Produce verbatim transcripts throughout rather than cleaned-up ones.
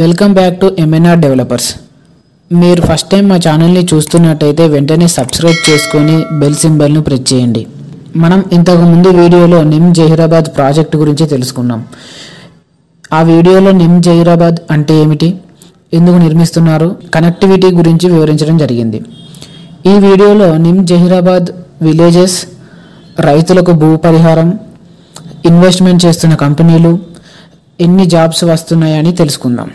Welcome back to MNR developers. మీరు first time మా ఛానల్ని చూస్తున్నట్టయితే వెంటనే సబ్స్క్రైబ్ చేసుకొని బెల్ సింబల్ను ప్రెస్ చేయండి. మనం ఇంతకుముందు వీడియోలో నిమ్ జహీరాబాద్ ప్రాజెక్ట్ గురించి తెలుసుకున్నాం. ఆ వీడియోలో నిమ్ జహీరాబాద్ అంటే ఏమిటి, ఎందుకు నిర్మిస్తున్నారు, కనెక్టివిటీ గురించి వివరించడం జరిగింది. ఈ వీడియోలో నిమ్ జహీరాబాద్ విలేజెస్, రైతులకు భూ పరిహారం, ఇన్వెస్ట్మెంట్ చేస్తున్న కంపెనీలు, ఎన్ని జాబ్స్ వస్తున్నాయని తెలుసుకుందాం.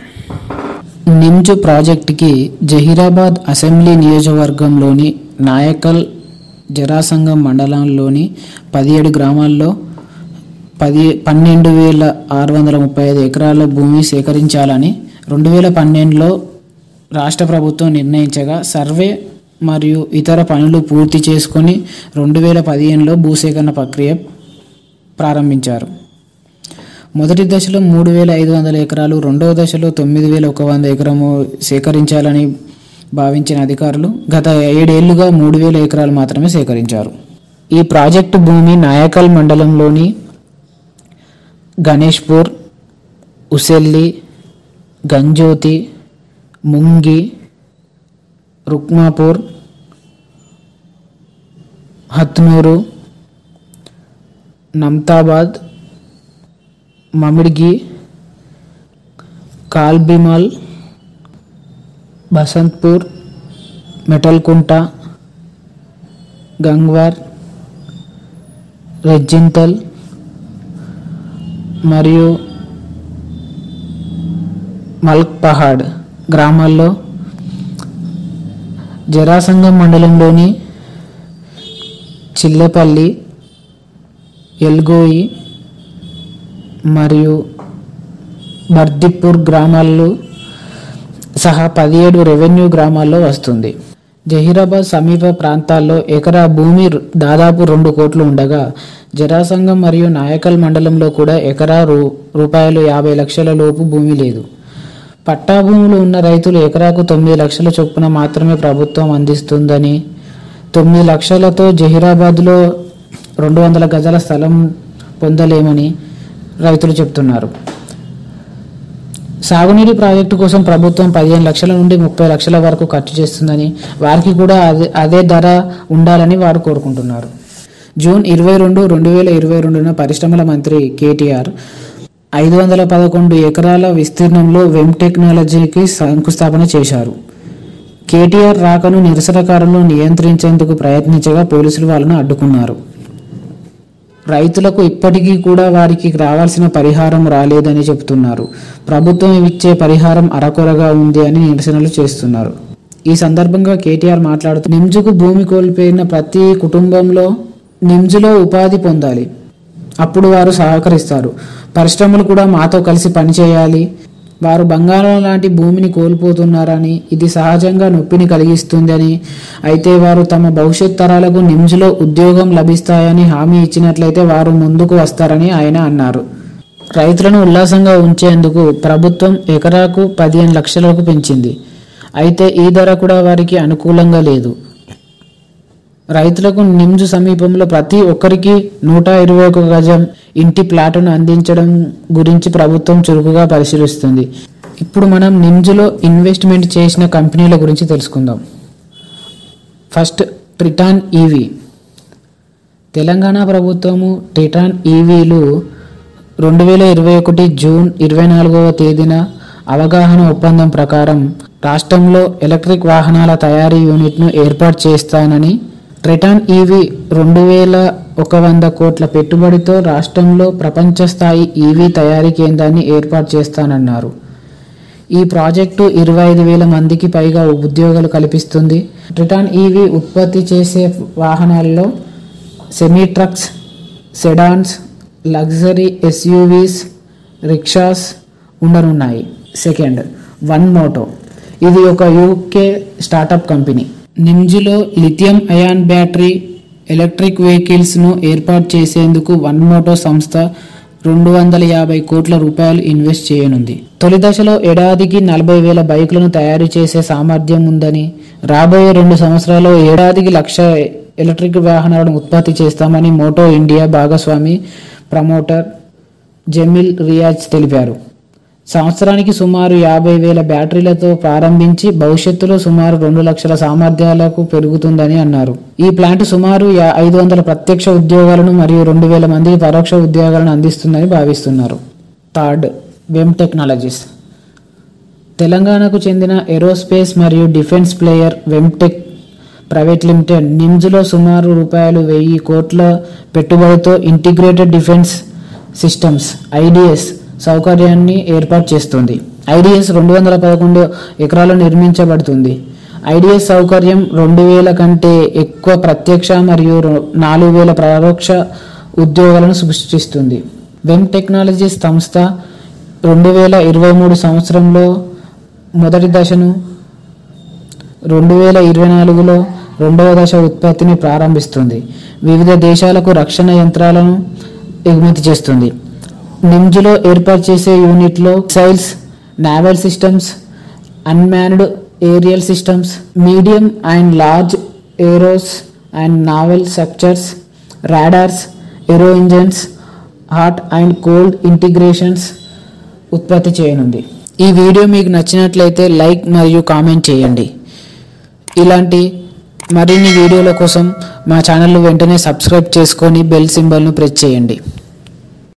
నిమ్జ్ ప్రాజెక్టుకి జహీరాబాద్ అసెంబ్లీ నియోజకవర్గంలోని నాయకల్, జరాసంగం మండలంలోని పదిహేడు గ్రామాల్లో పది పన్నెండు వేల ఆరు వందల ముప్పై ఐదు ఎకరాల భూమి సేకరించాలని రెండు వేల పన్నెండులో రాష్ట్ర ప్రభుత్వం నిర్ణయించగా, సర్వే మరియు ఇతర పనులు పూర్తి చేసుకొని రెండు వేల పదిహేనులో భూసేకరణ ప్రక్రియ ప్రారంభించారు. మొదటి దశలో మూడు వేల ఐదు వందల ఎకరాలు, రెండవ దశలో తొమ్మిది వేల ఒక వంద ఎకరము సేకరించాలని భావించిన అధికారులు గత ఏడేళ్లుగా మూడు వేల ఎకరాలు మాత్రమే సేకరించారు. ఈ ప్రాజెక్టు భూమి నాయకల్ మండలంలోని గణేష్పూర్, ఉసెల్లి, గంజోతి, ముంగి, రుక్మాపూర్, హత్నూరు, నమ్తాబాద్, మమిడిగి, కాల్బిమల్, బసంత్పూర్, మెటల్కుంట, గంగ్వార్, రెజ్జింతల్ మరియు మల్క్ పహాడ్ గ్రామాల్లో జరాసంగం మండలంలోని చిల్లెపల్లి, ఎల్గోయి మరియు బర్దిపూర్ గ్రామాల్లో సహా పదిహేడు రెవెన్యూ గ్రామాల్లో వస్తుంది. జహీరాబాద్ సమీప ప్రాంతాల్లో ఎకరా భూమి దాదాపు రెండు కోట్లు ఉండగా, జరాసంగం మరియు నాయకల్ మండలంలో కూడా ఎకరా రూ రూపాయలు యాభై లక్షల లోపు భూమి లేదు. పట్టా భూములు ఉన్న రైతులు ఎకరాకు తొమ్మిది లక్షల చొప్పున మాత్రమే ప్రభుత్వం అందిస్తుందని, తొమ్మిది లక్షలతో జహీరాబాద్లో రెండు వందల గజాల స్థలం పొందలేమని రైతులు చెప్తున్నారు. సాగునీటి ప్రాజెక్టు కోసం ప్రభుత్వం పదిహేను లక్షల నుండి ముప్పై లక్షల వరకు ఖర్చు చేస్తుందని, వారికి కూడా అదే అదే ధర ఉండాలని వారు కోరుకుంటున్నారు. జూన్ ఇరవై రెండు రెండు వేల ఇరవై రెండున పరిశ్రమల మంత్రి కేటీఆర్ ఐదు వందల పదకొండు ఎకరాల విస్తీర్ణంలో వెమ్ టెక్నాలజీకి శంకుస్థాపన చేశారు. కేటీఆర్ రాకను నిరసనకారులను నియంత్రించేందుకు ప్రయత్నించగా పోలీసులు వాళ్ళను అడ్డుకున్నారు. రైతులకు ఇప్పటికీ కూడా వారికి రావాల్సిన పరిహారం రాలేదని చెబుతున్నారు. ప్రభుత్వం ఇచ్చే పరిహారం అరకొరగా ఉంది అని నిరసనలు చేస్తున్నారు. ఈ సందర్భంగా కేటీఆర్ మాట్లాడుతూ, నిమ్జ్కు భూమి కోల్పోయిన ప్రతి కుటుంబంలో నిమ్జ్లో ఉపాధి పొందాలి, అప్పుడు వారు సహకరిస్తారు. పరిశ్రమలు కూడా మాతో కలిసి పనిచేయాలి. వారు బంగారం లాంటి భూమిని కోల్పోతున్నారని, ఇది సహజంగా నొప్పిని కలిగిస్తుందని, అయితే వారు తమ భవిష్యత్ తరాలకు నిమ్జ్లో ఉద్యోగం లభిస్తాయని హామీ ఇచ్చినట్లయితే వారు ముందుకు వస్తారని ఆయన అన్నారు. రైతులను ఉల్లాసంగా ఉంచేందుకు ప్రభుత్వం ఎకరాకు పదిహేను లక్షలకు పెంచింది. అయితే ఈ ధర కూడా వారికి అనుకూలంగా లేదు. రైతులకు నిమ్జ్ సమీపంలో ప్రతి ఒక్కరికి నూట ఇరవై ఒక గజం ఇంటి ప్లాటును అందించడం గురించి ప్రభుత్వం చురుకుగా పరిశీలిస్తుంది. ఇప్పుడు మనం నిమ్జ్లో ఇన్వెస్ట్మెంట్ చేసిన కంపెనీల గురించి తెలుసుకుందాం. First, Triton EV. తెలంగాణ ప్రభుత్వము ట్రిటాన్ ఈవీలు రెండు వేల ఇరవై ఒకటి జూన్ ఇరవై నాలుగవ తేదీన అవగాహన ఒప్పందం ప్రకారం రాష్ట్రంలో ఎలక్ట్రిక్ వాహనాల తయారీ యూనిట్ను ఏర్పాటు చేస్తానని, ట్రిటాన్ ఈవీ రెండు వేల ఒక వంద కోట్ల పెట్టుబడితో రాష్ట్రంలో ప్రపంచ స్థాయి ఈవీ తయారీ కేంద్రాన్ని ఏర్పాటు చేస్తానన్నారు. ఈ ప్రాజెక్టు ఇరవై ఐదు వేల మందికి పైగా ఉద్యోగాలు కల్పిస్తుంది. ట్రిటాన్ ఈవీ ఉత్పత్తి చేసే వాహనాల్లో semi trucks, sedans, luxury SUVs, rickshaws ఉండనున్నాయి. Second, One Moto. ఇది ఒక యూకే స్టార్టప్ కంపెనీ. నిమ్జ్లో లిథియం అయాన్ బ్యాటరీ ఎలక్ట్రిక్ వెహికల్స్ను ఏర్పాటు చేసేందుకు వన్ మోటో సంస్థ రెండు వందల యాభై కోట్ల రూపాయలు ఇన్వెస్ట్ చేయనుంది. తొలి దశలో ఏడాదికి నలభై వేల బైకులను తయారు చేసే సామర్థ్యం ఉందని, రాబోయే రెండు సంవత్సరాల్లో ఏడాదికి లక్ష ఎలక్ట్రిక్ వాహనాలను ఉత్పత్తి చేస్తామని మోటో ఇండియా భాగస్వామి ప్రమోటర్ జమీల్ రియాజ్ తెలిపారు. సంవత్సరానికి సుమారు యాభై వేల బ్యాటరీలతో ప్రారంభించి భవిష్యత్తులో సుమారు రెండు లక్షల సామర్థ్యాలకు పెరుగుతుందని అన్నారు. ఈ ప్లాంట్ సుమారు ఐదు వందల ప్రత్యక్ష ఉద్యోగాలను మరియు రెండు వేల మంది పరోక్ష ఉద్యోగాలను అందిస్తుందని భావిస్తున్నారు. Third, Vem technologies. తెలంగాణకు చెందిన ఏరోస్పేస్ మరియు defence player Vemtech private limited నిమ్జ్లో సుమారు రూపాయలు వెయ్యి కోట్ల పెట్టుబడితో ఇంటిగ్రేటెడ్ డిఫెన్స్ సిస్టమ్స్ ఐడిఎస్ సౌకర్యాన్ని ఏర్పాటు చేస్తుంది. ఐడిఎస్ రెండు వందల పదకొండు ఎకరాలు నిర్మించబడుతుంది. ఐడిఎస్ సౌకర్యం రెండు వేల కంటే ఎక్కువ ప్రత్యక్ష మరియు నాలుగు వేల పరోక్ష ఉద్యోగాలను సృష్టిస్తుంది. వెమ్ టెక్నాలజీస్ సంస్థ రెండు వేల ఇరవై మూడు సంవత్సరంలో మొదటి దశను, రెండు వేల ఇరవై నాలుగులో రెండవ దశ ఉత్పత్తిని ప్రారంభిస్తుంది. వివిధ దేశాలకు రక్షణ యంత్రాలను ఎగుమతి చేస్తుంది. నిమ్జ్లో ఏర్పాటు చేసే యూనిట్లో missiles, naval systems, unmanned aerial systems, medium and large aeros and naval structures, radars, aero engines, hot and cold integrations ఉత్పత్తి చేయనుంది. ఈ వీడియో మీకు నచ్చినట్లయితే లైక్ మరియు కామెంట్ చేయండి. ఇలాంటి మరిన్ని వీడియోల కోసం మా ఛానల్ను వెంటనే సబ్స్క్రైబ్ చేసుకొని బెల్ సింబల్ను ప్రెస్ చేయండి.